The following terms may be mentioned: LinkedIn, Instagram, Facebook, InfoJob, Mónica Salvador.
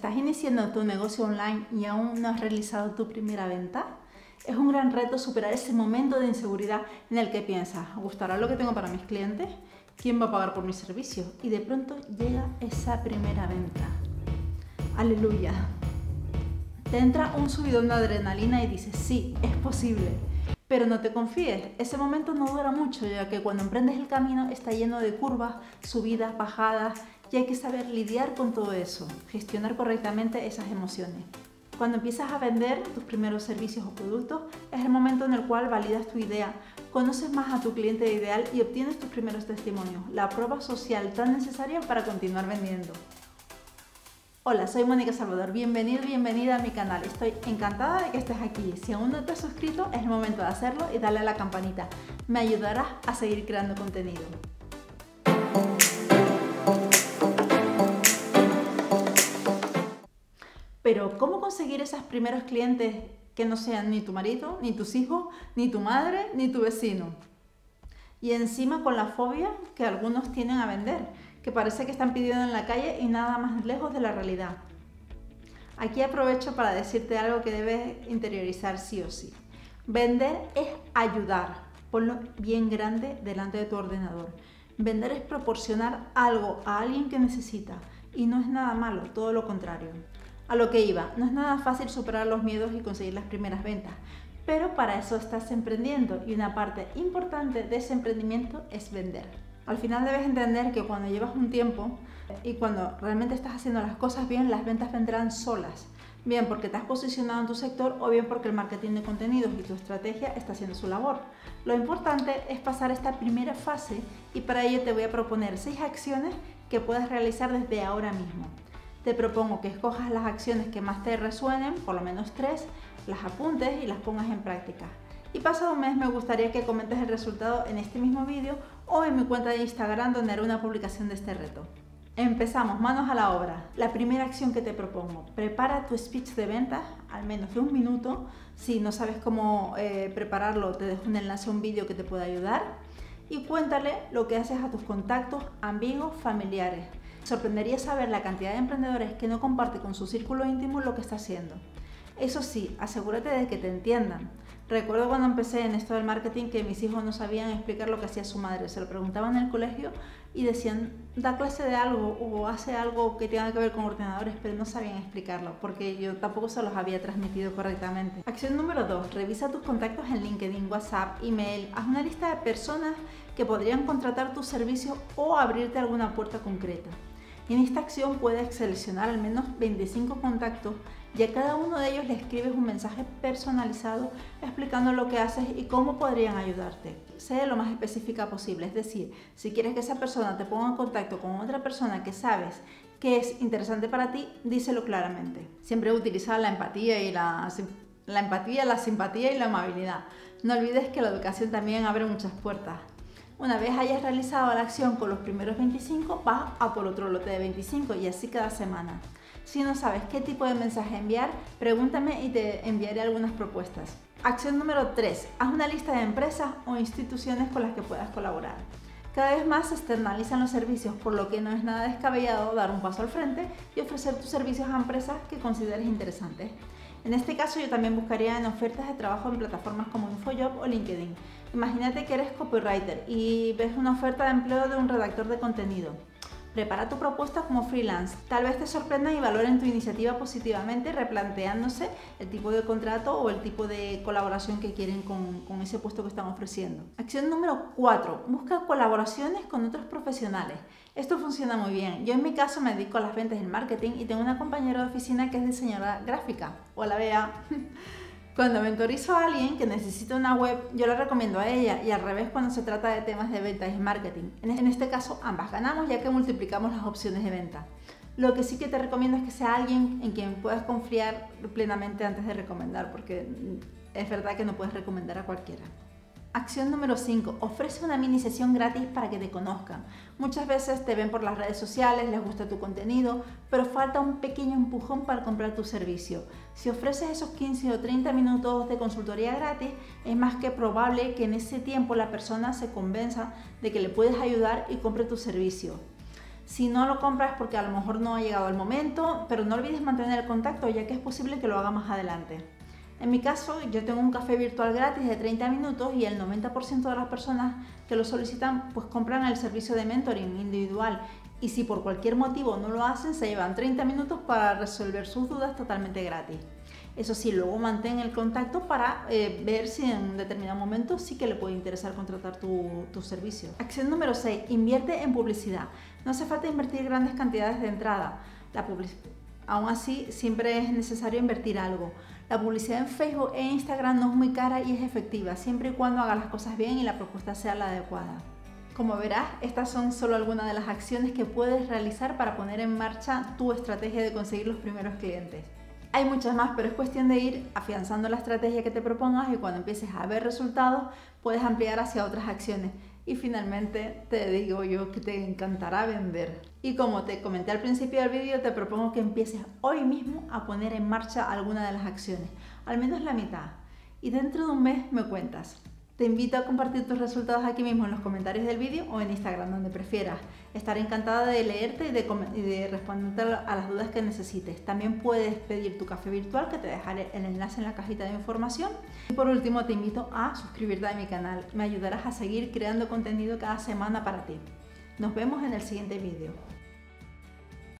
estás iniciando tu negocio online y aún no has realizado tu primera venta, es un gran reto superar ese momento de inseguridad en el que piensas, ¿gustará lo que tengo para mis clientes? ¿Quién va a pagar por mi servicio? Y de pronto llega esa primera venta. ¡Aleluya! Te entra un subidón de adrenalina y dices, sí, es posible. Pero no te confíes, ese momento no dura mucho, ya que cuando emprendes el camino está lleno de curvas, subidas, bajadas, y hay que saber lidiar con todo eso, gestionar correctamente esas emociones. Cuando empiezas a vender tus primeros servicios o productos, es el momento en el cual validas tu idea, conoces más a tu cliente ideal y obtienes tus primeros testimonios, la prueba social tan necesaria para continuar vendiendo. Hola, soy Mónica Salvador, bienvenido, bienvenida a mi canal, estoy encantada de que estés aquí. Si aún no te has suscrito, es el momento de hacerlo y dale a la campanita, me ayudarás a seguir creando contenido. Pero, ¿cómo conseguir esos primeros clientes que no sean ni tu marido, ni tus hijos, ni tu madre, ni tu vecino? Y encima con la fobia que algunos tienen a vender, que parece que están pidiendo en la calle y nada más lejos de la realidad. Aquí aprovecho para decirte algo que debes interiorizar sí o sí. Vender es ayudar, ponlo bien grande delante de tu ordenador. Vender es proporcionar algo a alguien que necesita y no es nada malo, todo lo contrario. A lo que iba, no es nada fácil superar los miedos y conseguir las primeras ventas, pero para eso estás emprendiendo y una parte importante de ese emprendimiento es vender. Al final debes entender que cuando llevas un tiempo y cuando realmente estás haciendo las cosas bien, las ventas vendrán solas. Bien porque te has posicionado en tu sector o bien porque el marketing de contenidos y tu estrategia está haciendo su labor. Lo importante es pasar esta primera fase y para ello te voy a proponer 6 acciones que puedes realizar desde ahora mismo. Te propongo que escojas las acciones que más te resuenen, por lo menos 3, las apuntes y las pongas en práctica. Y pasado un mes me gustaría que comentes el resultado en este mismo vídeo o en mi cuenta de Instagram donde haré una publicación de este reto. Empezamos, manos a la obra. La primera acción que te propongo, prepara tu speech de ventas, al menos de 1 minuto. Si no sabes cómo prepararlo, te dejo un enlace a un vídeo que te pueda ayudar. Y cuéntale lo que haces a tus contactos, amigos, familiares. Sorprendería saber la cantidad de emprendedores que no comparte con su círculo íntimo lo que está haciendo. Eso sí, asegúrate de que te entiendan. Recuerdo cuando empecé en esto del marketing que mis hijos no sabían explicar lo que hacía su madre. Se lo preguntaban en el colegio y decían, da clase de algo o hace algo que tenga que ver con ordenadores, pero no sabían explicarlo porque yo tampoco se los había transmitido correctamente. Acción número 2. Revisa tus contactos en LinkedIn, WhatsApp, email. Haz una lista de personas que podrían contratar tus servicios o abrirte alguna puerta concreta. En esta acción puedes seleccionar al menos 25 contactos y a cada uno de ellos le escribes un mensaje personalizado explicando lo que haces y cómo podrían ayudarte. Sé lo más específica posible, es decir, si quieres que esa persona te ponga en contacto con otra persona que sabes que es interesante para ti, díselo claramente. Siempre utiliza la empatía y la simpatía y la amabilidad. No olvides que la educación también abre muchas puertas. Una vez hayas realizado la acción con los primeros 25, vas a por otro lote de 25 y así cada semana. Si no sabes qué tipo de mensaje enviar, pregúntame y te enviaré algunas propuestas. Acción número 3. Haz una lista de empresas o instituciones con las que puedas colaborar. Cada vez más se externalizan los servicios, por lo que no es nada descabellado dar un paso al frente y ofrecer tus servicios a empresas que consideres interesantes. En este caso yo también buscaría en ofertas de trabajo en plataformas como InfoJob o LinkedIn. Imagínate que eres copywriter y ves una oferta de empleo de un redactor de contenido. Prepara tu propuesta como freelance. Tal vez te sorprendan y valoren tu iniciativa positivamente replanteándose el tipo de contrato o el tipo de colaboración que quieren con ese puesto que están ofreciendo. Acción número 4. Busca colaboraciones con otros profesionales. Esto funciona muy bien. Yo en mi caso me dedico a las ventas y el marketing y tengo una compañera de oficina que es diseñadora gráfica. Hola, Bea. Cuando mentorizo a alguien que necesita una web, yo la recomiendo a ella y al revés cuando se trata de temas de ventas y marketing. En este caso ambas ganamos ya que multiplicamos las opciones de venta. Lo que sí que te recomiendo es que sea alguien en quien puedas confiar plenamente antes de recomendar, porque es verdad que no puedes recomendar a cualquiera. Acción número 5. Ofrece una mini sesión gratis para que te conozcan. Muchas veces te ven por las redes sociales, les gusta tu contenido, pero falta un pequeño empujón para comprar tu servicio. Si ofreces esos 15 o 30 minutos de consultoría gratis, es más que probable que en ese tiempo la persona se convenza de que le puedes ayudar y compre tu servicio. Si no lo compras porque a lo mejor no ha llegado el momento, pero no olvides mantener el contacto ya que es posible que lo haga más adelante. En mi caso, yo tengo un café virtual gratis de 30 minutos y el 90% de las personas que lo solicitan pues compran el servicio de mentoring individual, y si por cualquier motivo no lo hacen, se llevan 30 minutos para resolver sus dudas totalmente gratis. Eso sí, luego mantén el contacto para ver si en un determinado momento sí que le puede interesar contratar tu servicio. Acción número 6. Invierte en publicidad. No hace falta invertir grandes cantidades de entrada. Aún así, siempre es necesario invertir algo. La publicidad en Facebook e Instagram no es muy cara y es efectiva, siempre y cuando hagas las cosas bien y la propuesta sea la adecuada. Como verás, estas son solo algunas de las acciones que puedes realizar para poner en marcha tu estrategia de conseguir los primeros clientes. Hay muchas más, pero es cuestión de ir afianzando la estrategia que te propongas y cuando empieces a ver resultados, puedes ampliar hacia otras acciones. Y finalmente te digo yo que te encantará vender. Y como te comenté al principio del vídeo, te propongo que empieces hoy mismo a poner en marcha alguna de las acciones, al menos la mitad. Y dentro de un mes me cuentas. Te invito a compartir tus resultados aquí mismo en los comentarios del vídeo o en Instagram, donde prefieras. Estaré encantada de leerte y de responderte a las dudas que necesites. También puedes pedir tu café virtual, que te dejaré el enlace en la cajita de información. Y por último te invito a suscribirte a mi canal. Me ayudarás a seguir creando contenido cada semana para ti. Nos vemos en el siguiente vídeo.